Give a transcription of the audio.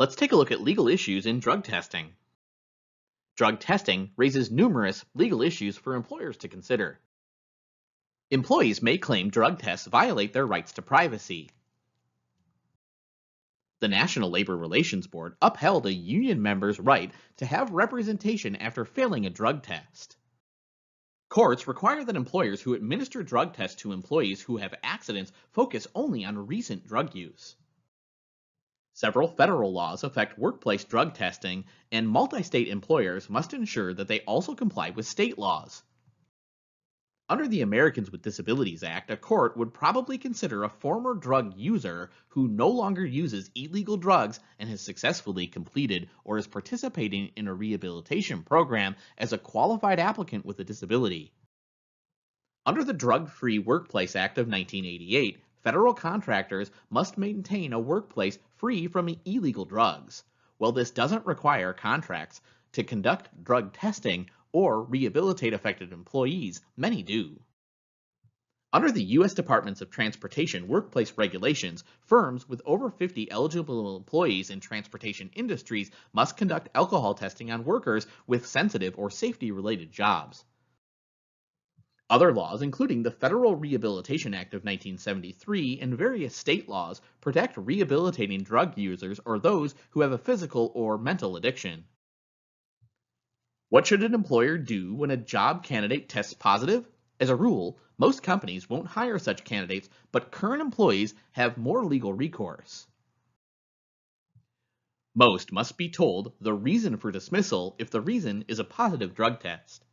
let's take a look at legal issues in drug testing. Drug testing raises numerous legal issues for employers to consider. Employees may claim drug tests violate their rights to privacy. The National Labor Relations Board upheld a union member's right to have representation after failing a drug test. Courts require that employers who administer drug tests to employees who have accidents focus only on recent drug use. Several federal laws affect workplace drug testing, and multi-state employers must ensure that they also comply with state laws. Under the Americans with Disabilities Act, a court would probably consider a former drug user who no longer uses illegal drugs and has successfully completed or is participating in a rehabilitation program as a qualified applicant with a disability. Under the Drug-Free Workplace Act of 1988, federal contractors must maintain a workplace free from illegal drugs. While this doesn't require contracts to conduct drug testing or rehabilitate affected employees, many do. Under the U.S. Departments of Transportation workplace regulations, firms with over 50 eligible employees in transportation industries must conduct alcohol testing on workers with sensitive or safety-related jobs. Other laws, including the Federal Rehabilitation Act of 1973 and various state laws, protect rehabilitating drug users or those who have a physical or mental addiction. What should an employer do when a job candidate tests positive? As a rule, most companies won't hire such candidates, but current employees have more legal recourse. Most must be told the reason for dismissal if the reason is a positive drug test.